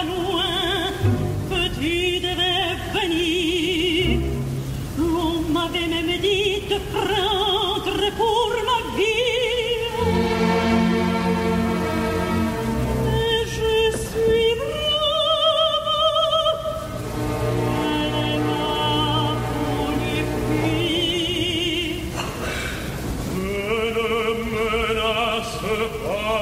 pas loin que tu devais venir. L'on m'avait même dit de prendre pour ma vie. Et je suis vraiment un aimant pour les filles. Je ne menace pas.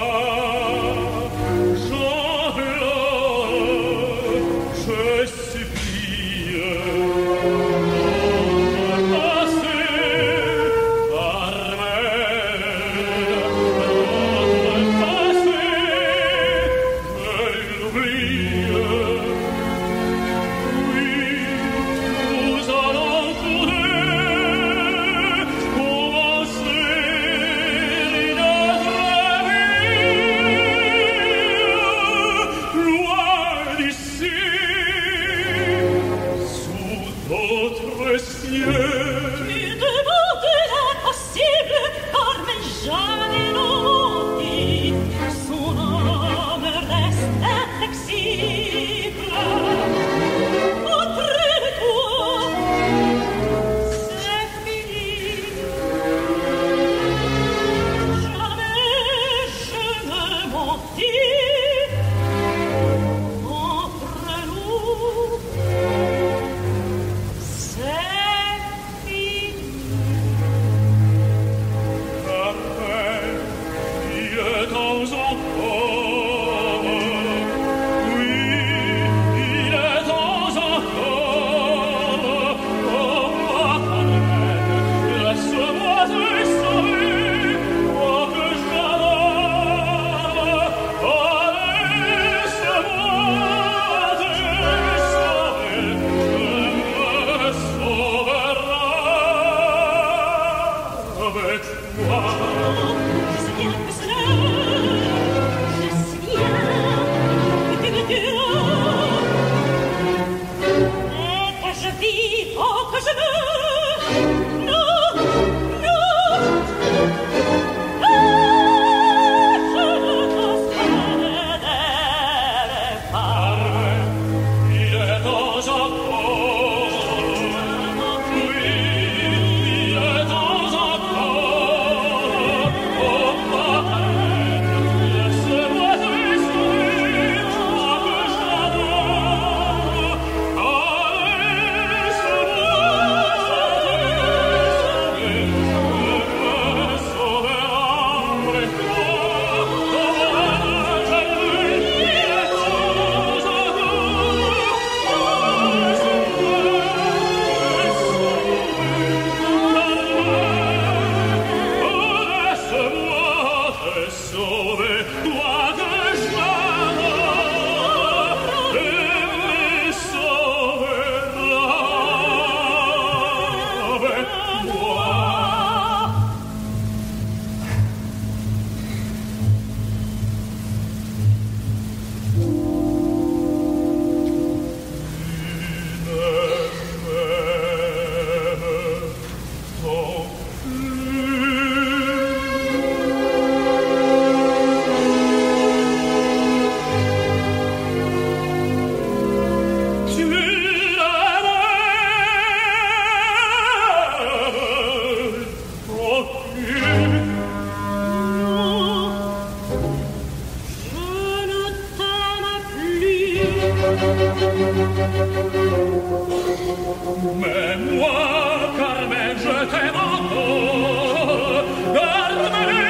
Mais moi, Carmen, je t'aime encore. Garde-moi,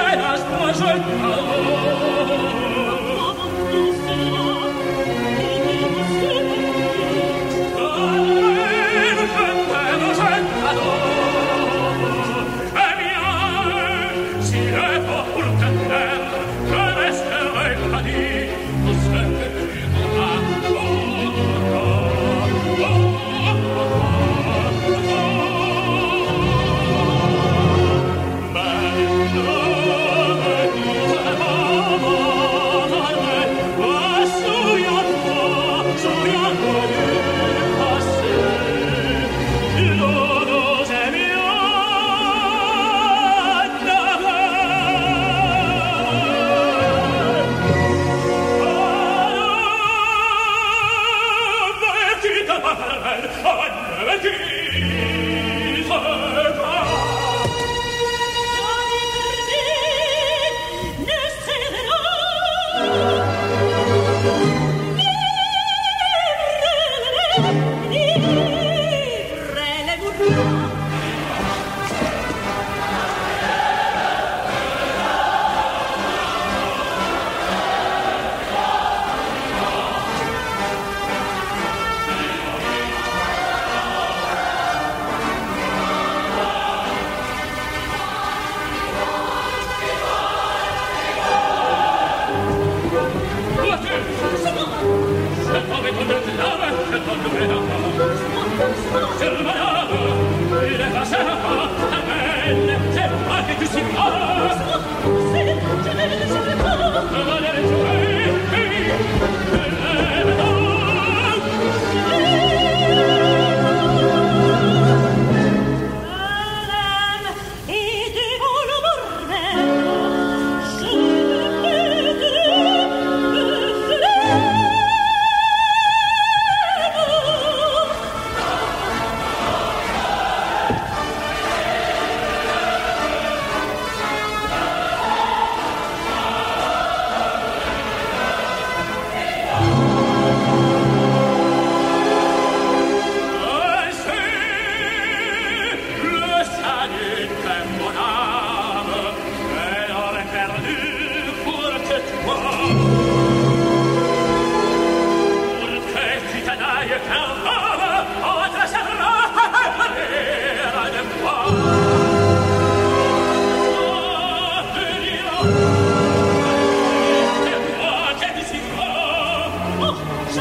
hélas-moi, je t'adore. Oh!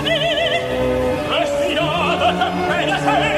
Lasciami respirare per sempre.